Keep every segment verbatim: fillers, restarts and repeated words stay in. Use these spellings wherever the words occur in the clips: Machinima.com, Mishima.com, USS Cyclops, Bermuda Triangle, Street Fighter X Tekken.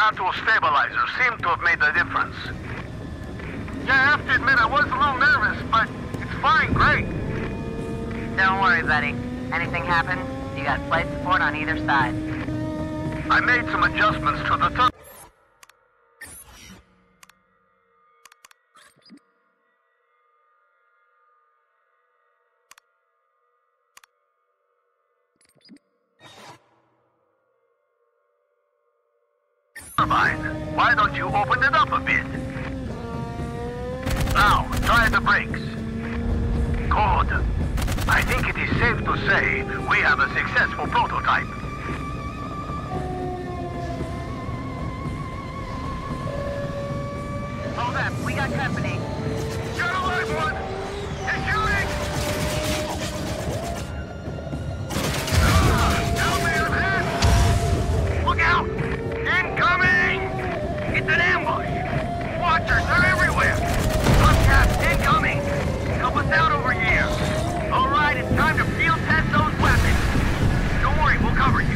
lateral stabilizer seemed to have made the difference. Yeah, I have to admit I was a little nervous, but it's flying great. Don't worry, buddy. Anything happens, you got flight support on either side. I made some adjustments to the turbo. Why don't you open it up a bit? Now, try the brakes. Good. I think it is safe to say we have a successful prototype. Hold up, we got company. Get a live one! It's shooting! Ah, help me, I'm hit! Look out! Incoming! It's an ambush! Watchers are everywhere! Hubcaps incoming! Help us out over here! Alright, it's time to field test those weapons. Don't worry, we'll cover you.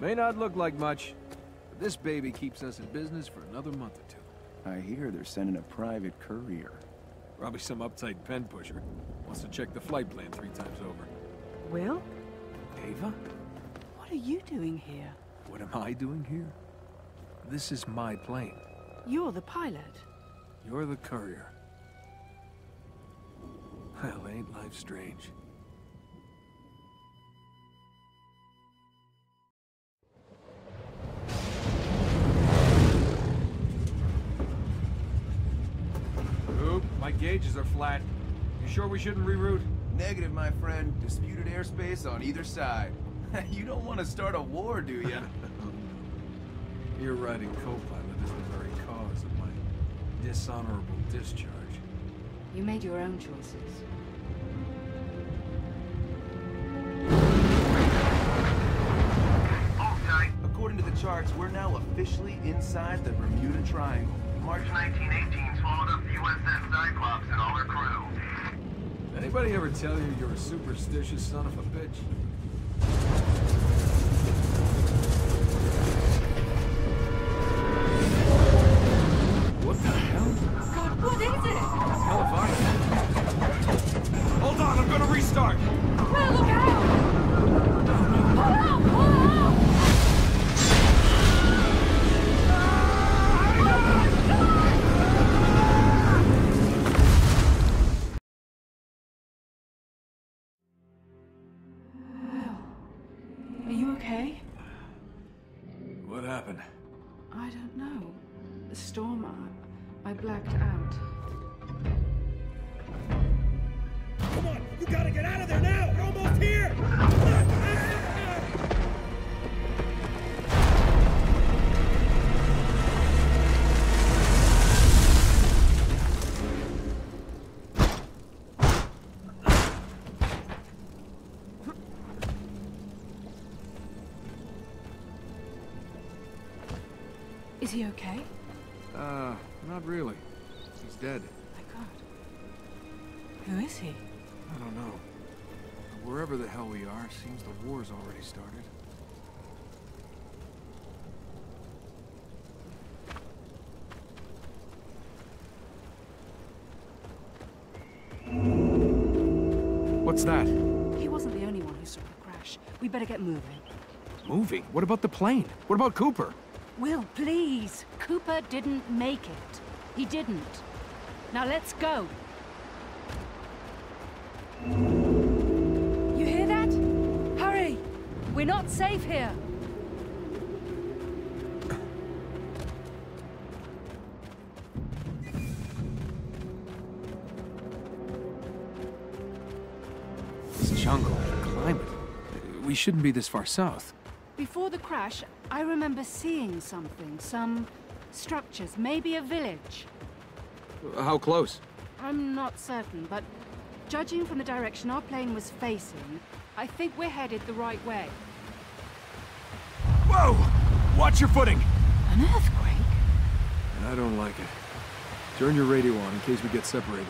May not look like much, but this baby keeps us in business for another month or two. I hear they're sending a private courier. Probably some uptight pen pusher. Wants to check the flight plan three times over. Will? Ava? What are you doing here? What am I doing here? This is my plane. You're the pilot. You're the courier. Well, ain't life strange? Oop, my gauges are flat. You sure we shouldn't reroute? Negative, my friend. Disputed airspace on either side. You don't want to start a war, do ya? Your riding co-pilot is the very cause of my dishonorable discharge. You made your own choices. Okay. According to the charts, we're now officially inside the Bermuda Triangle. March nineteen eighteen swallowed up the U S S Cyclops and all her crew. Anybody ever tell you you're a superstitious son of a bitch? Is he okay? Uh, not really. He's dead. My God. Who is he? I don't know. Wherever the hell we are, seems the war's already started. What's that? He wasn't the only one who saw the crash. We better get moving. Moving? What about the plane? What about Cooper? Will, please! Cooper didn't make it. He didn't. Now let's go. You hear that? Hurry! We're not safe here. This jungle, the climate. We shouldn't be this far south. Before the crash, I remember seeing something, some structures, maybe a village. How close? I'm not certain, but judging from the direction our plane was facing, I think we're headed the right way. Whoa! Watch your footing! An earthquake? I don't like it. Turn your radio on in case we get separated.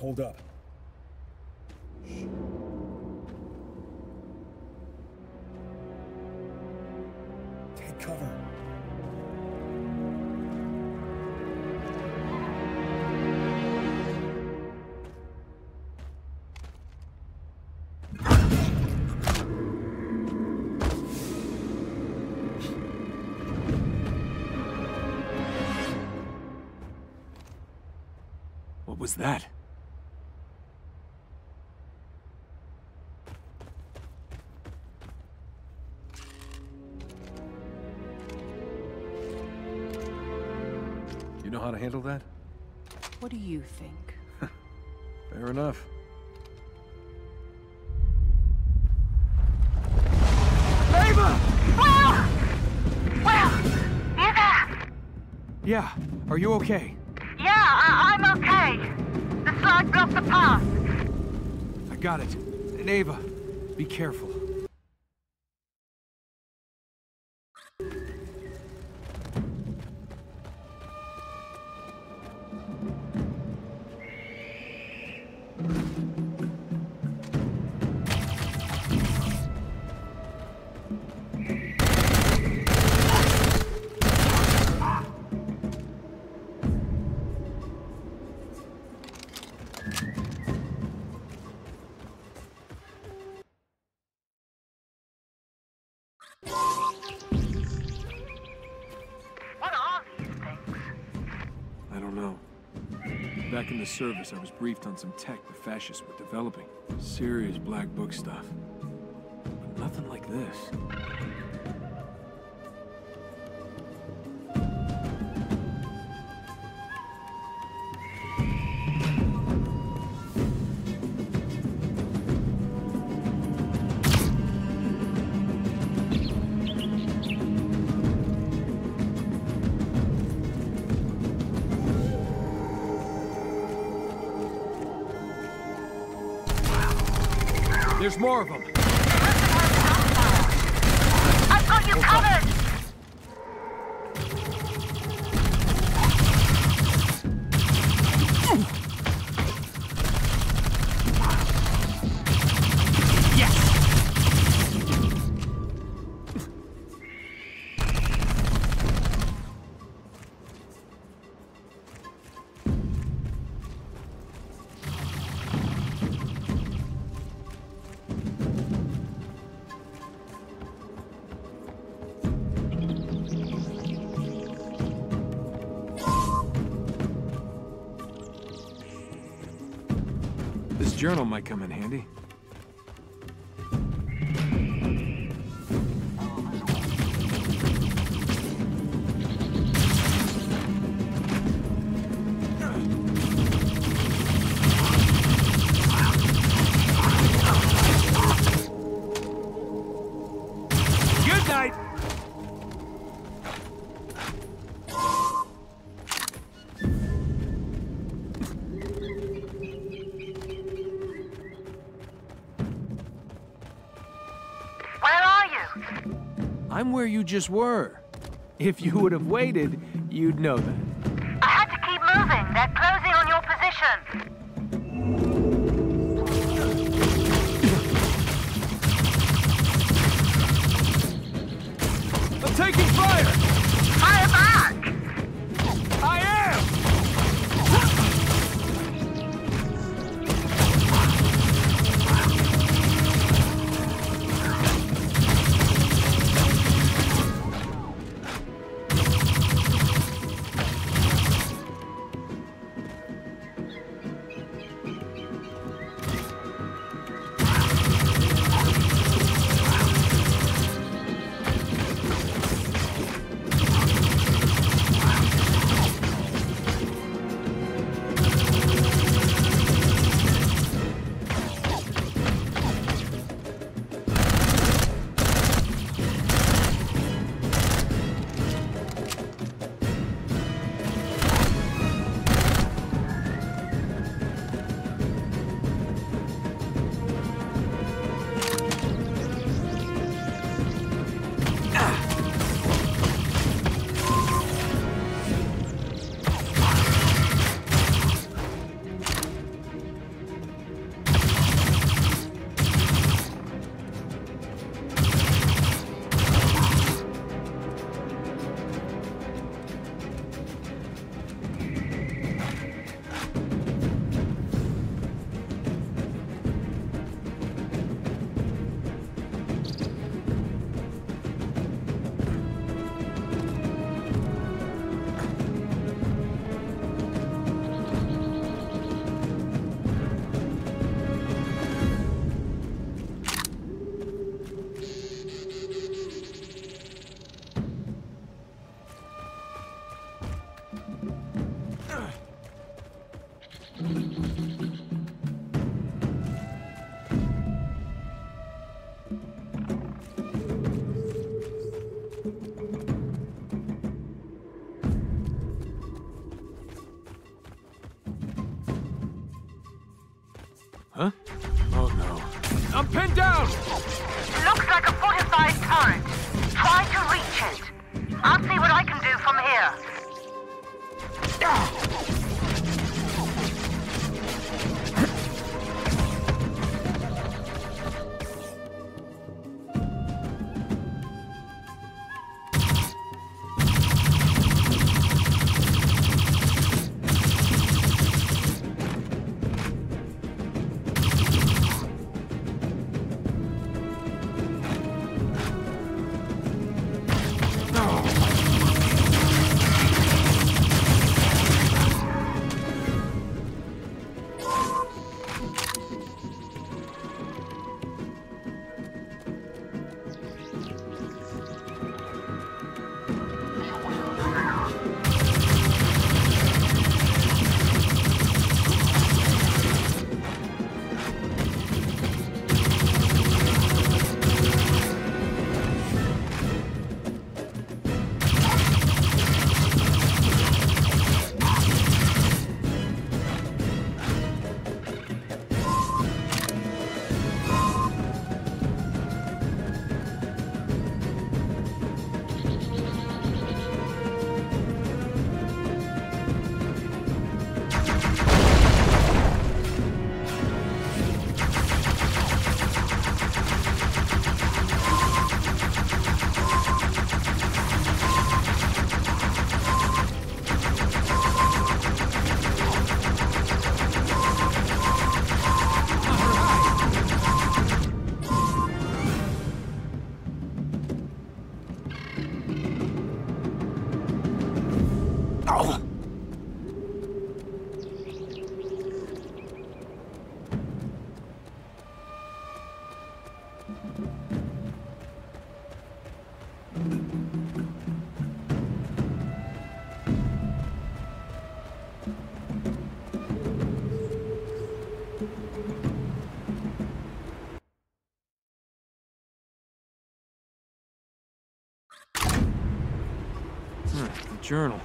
Hold up. Shh. Take cover. What was that? Know how to handle that? What do you think? Fair enough. Ava! Ah! Will! You there? Yeah, are you okay? Yeah, I I'm okay. The slide blocked the path. I got it. And Ava, be careful. don't know. Back in the service, I was briefed on some tech the fascists were developing. Serious black book stuff. But nothing like this. There's more of them. I've got you covered. Journal might come in handy. I'm where you just were. If you would have waited, you'd know that. I had to keep moving. They're closing on your position. I'm taking fire! Fire back! I Huh? Oh no. I'm pinned down! Looks like a fortified turret. Try to reach it. I'll see what I can do from Hmm, a journal.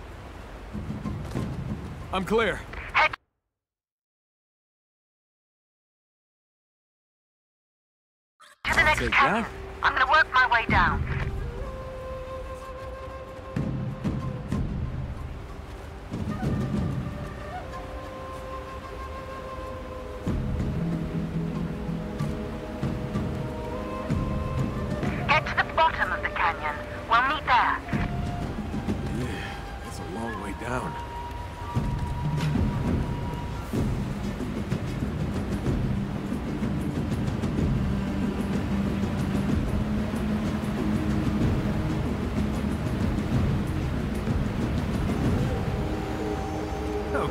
I'm clear. To the next cabin. I'm gonna work my way down. Get to the bottom of the canyon. We'll meet there. Yeah, that's a long way down.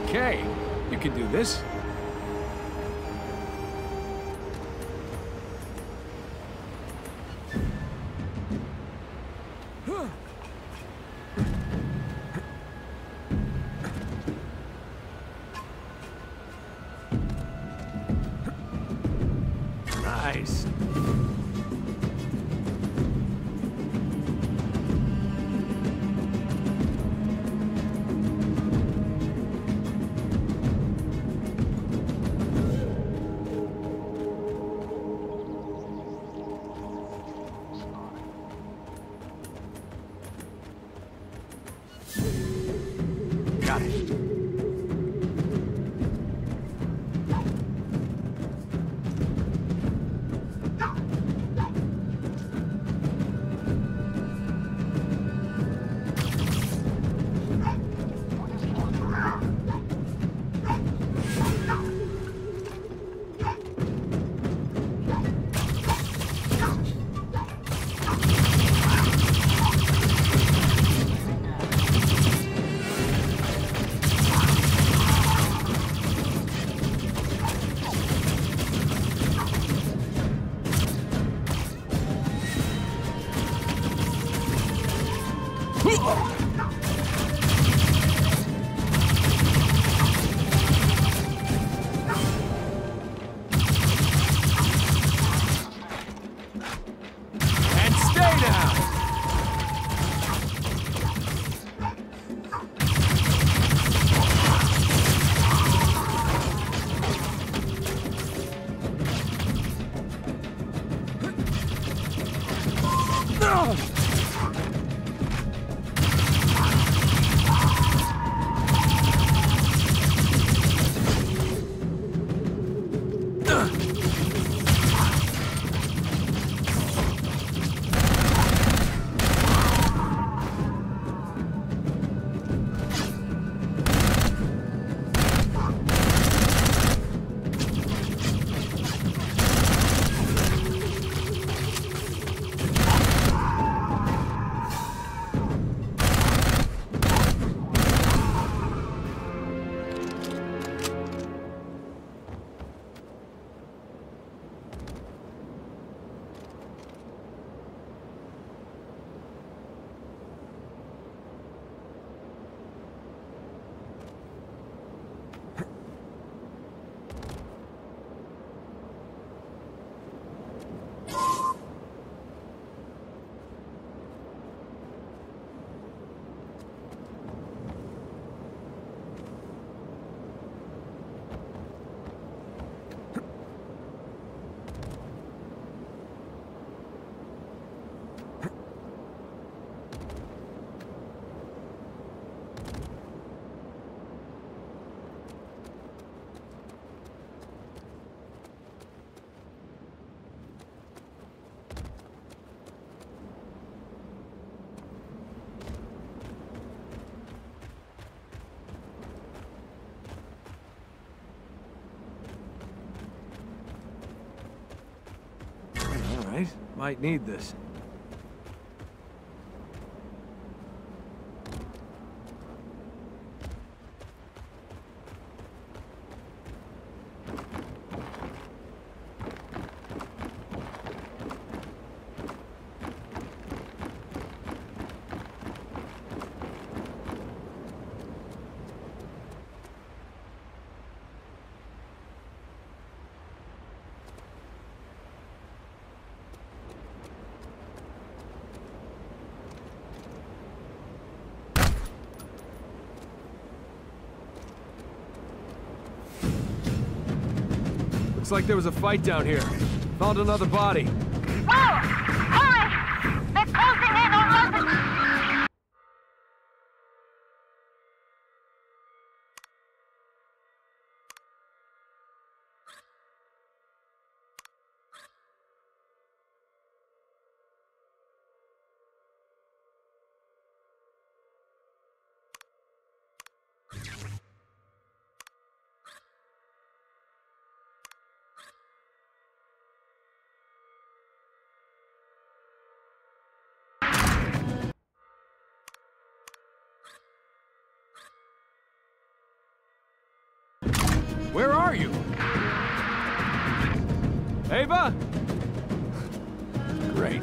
Okay, you can do this. Nice. Might need this. Looks like there was a fight down here. Found another body. Whoa! Hurry! They're closing in on London! Where are you? Ava? Great.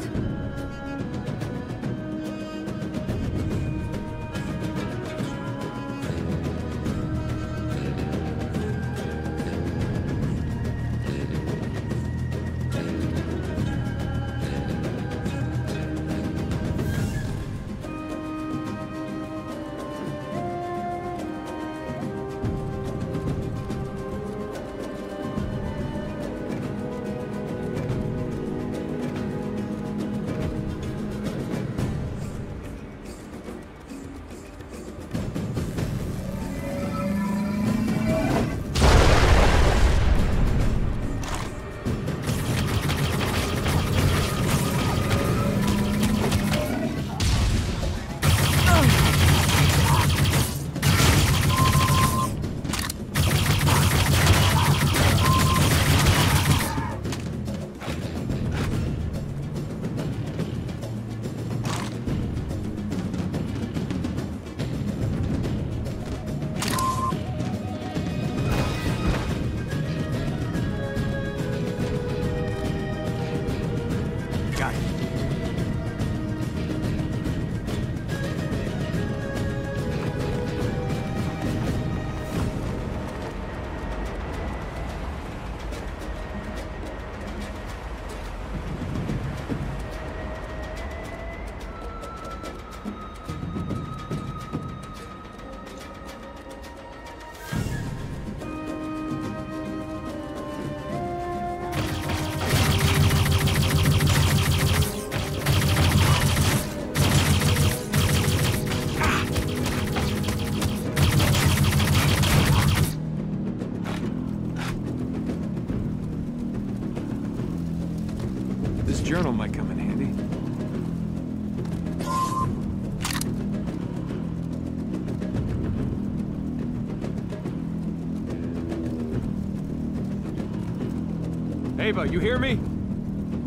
Ava, you hear me?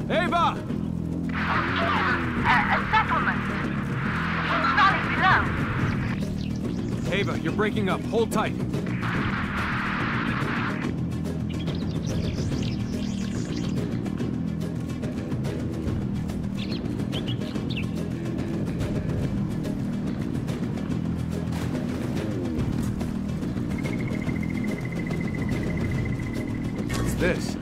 Ava! Yeah, a, a settlement. It's starting below. Ava, you're breaking up. Hold tight. What's this?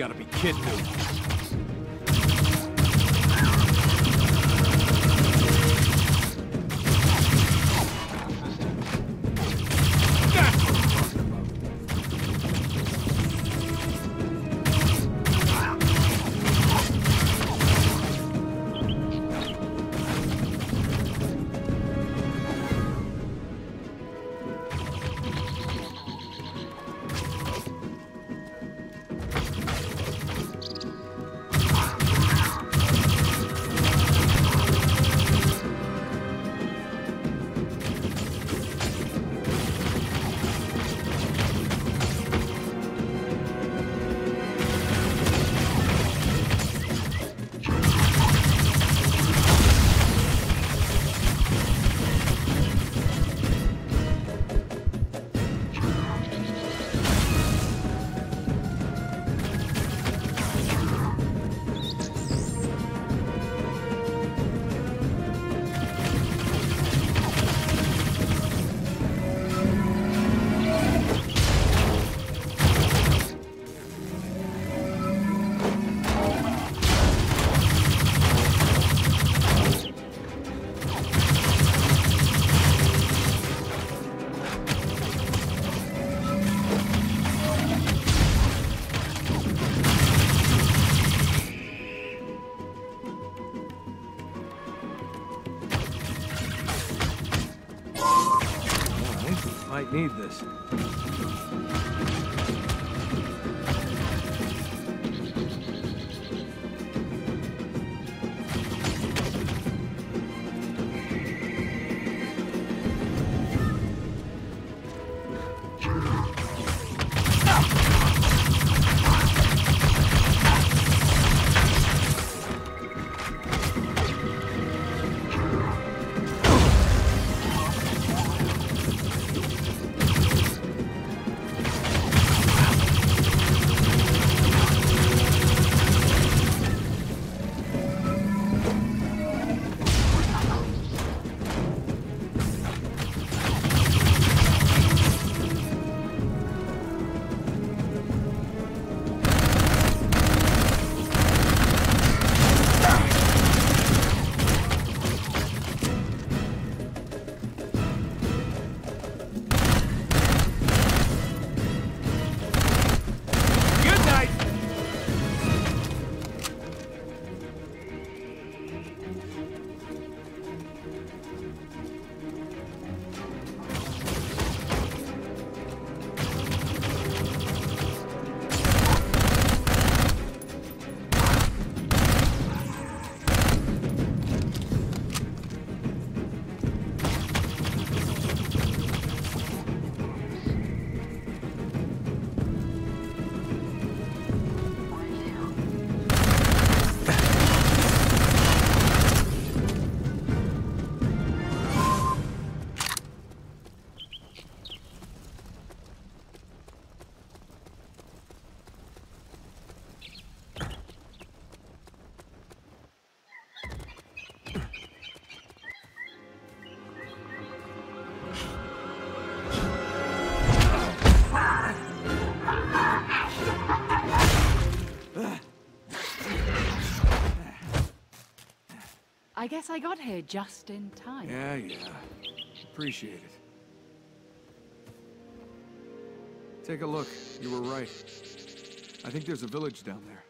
gotta be kidding me. Might need this. I guess I got here just in time. Yeah, yeah. Appreciate it. Take a look. You were right. I think there's a village down there.